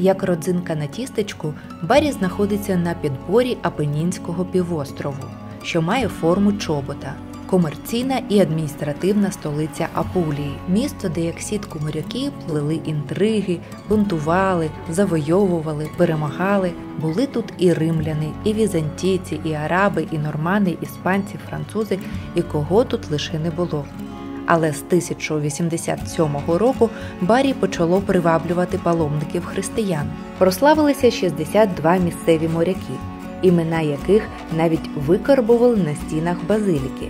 як родзинка на тістечку, Барі знаходиться на підборі Апенінського півострову, що має форму чобота. Комерційна і адміністративна столиця Апулії – місто, де як сітку моряків плели інтриги, бунтували, завойовували, перемагали. Були тут і римляни, і візантійці, і араби, і нормани, іспанці, французи, і кого тут лише не було. Але з 1087 року Барі почало приваблювати паломників-християн. Прославилися 62 місцеві моряки, імена яких навіть викарбували на стінах базиліки.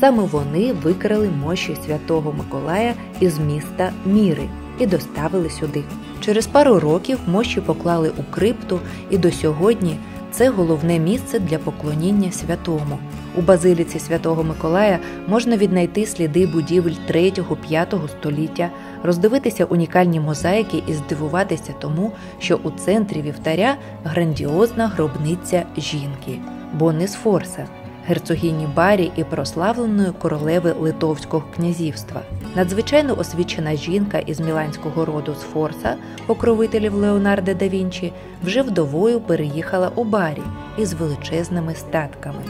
Саме вони викрали мощі Святого Миколая із міста Міри і доставили сюди. Через пару років мощі поклали у крипту, і до сьогодні це головне місце для поклоніння святому. У базиліці Святого Миколая можна віднайти сліди будівель 3-5 століття, роздивитися унікальні мозаїки і здивуватися тому, що у центрі вівтаря грандіозна гробниця жінки – Бони Сфорца, герцогині Барі і прославленої королеви Литовського князівства. Надзвичайно освічена жінка із міланського роду Сфорца, покровителів Леонардо да Вінчі, вже вдовою переїхала у Барі із величезними статками.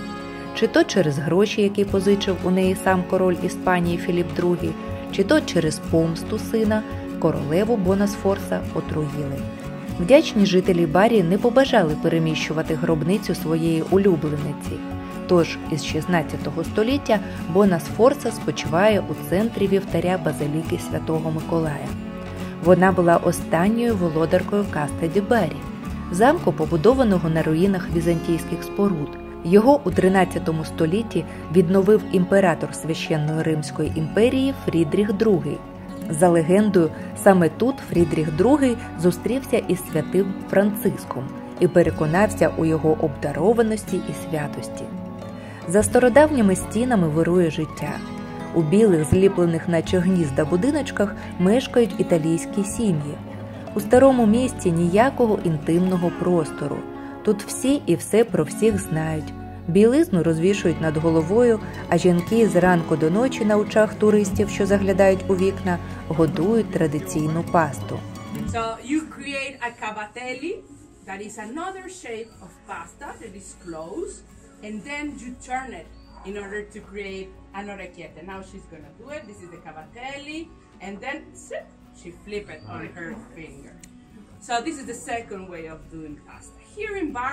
Чи то через гроші, які позичив у неї сам король Іспанії Філіпп ІІ, чи то через помсту сина, королеву Бона Сфорца отруїли. Вдячні жителі Барі не побажали переміщувати гробницю своєї улюблениці. Тож із 16 століття Бона Сфорца спочиває у центрі вівтаря базиліки Святого Миколая. Вона була останньою володаркою Кастель ді Барі, замку, побудованого на руїнах візантійських споруд. Його у 13 столітті відновив імператор Священної Римської імперії Фрідріх II. За легендою, саме тут Фрідріх II зустрівся із святим Франциском і переконався у його обдарованості і святості. За стародавніми стінами вирує життя. У білих, зліплених наче гнізда будиночках мешкають італійські сім'ї. У старому місті ніякого інтимного простору. Тут всі і все про всіх знають. Білизну розвішують над головою, а жінки з ранку до ночі на очах туристів, що заглядають у вікна, годують традиційну пасту.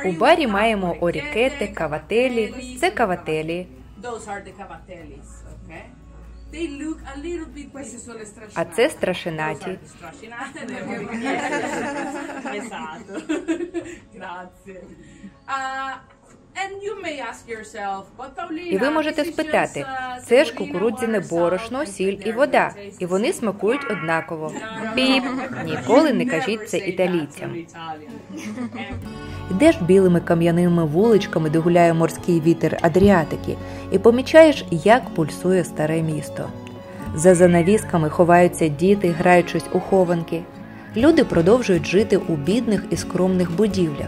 У Барі маємо орекіетти, кавателлі. Це кавателлі. А це страшенаті. І ви можете спитати, це ж кукурудзяне борошно, сіль і вода, і вони смакують однаково. Піп! Ніколи не кажіть це італійцям. Йдеш білими кам'яними вуличками, де гуляє морський вітер Адріатики, і помічаєш, як пульсує старе місто. За занавісками ховаються діти, граючись у хованки. Люди продовжують жити у бідних і скромних будівлях.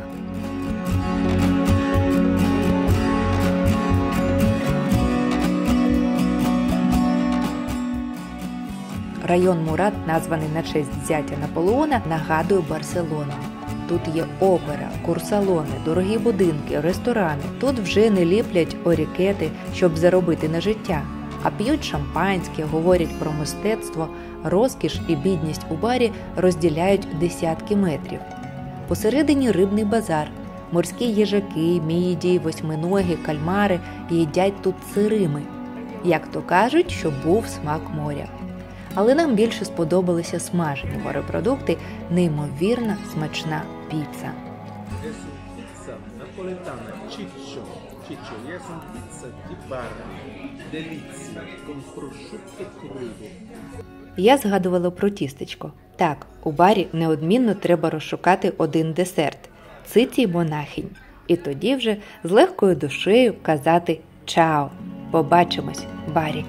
Район Мурат, названий на честь зятя Наполеона, нагадує Барселону. Тут є опера, курсалони, дорогі будинки, ресторани. Тут вже не ліплять орікети, щоб заробити на життя, а п'ють шампанське, говорять про мистецтво. Розкіш і бідність у Барі розділяють десятки метрів. Посередині рибний базар. Морські їжаки, міді, восьминоги, кальмари їдять тут сирими. Як то кажуть, що був смак моря. Але нам більше сподобалися смажені морепродукти, неймовірна смачна піца. Я згадувала про тістечко. Так, у Барі неодмінно треба розшукати один десерт – циці монахинь. І тоді вже з легкою душею казати «Чао! Побачимось, Барі!»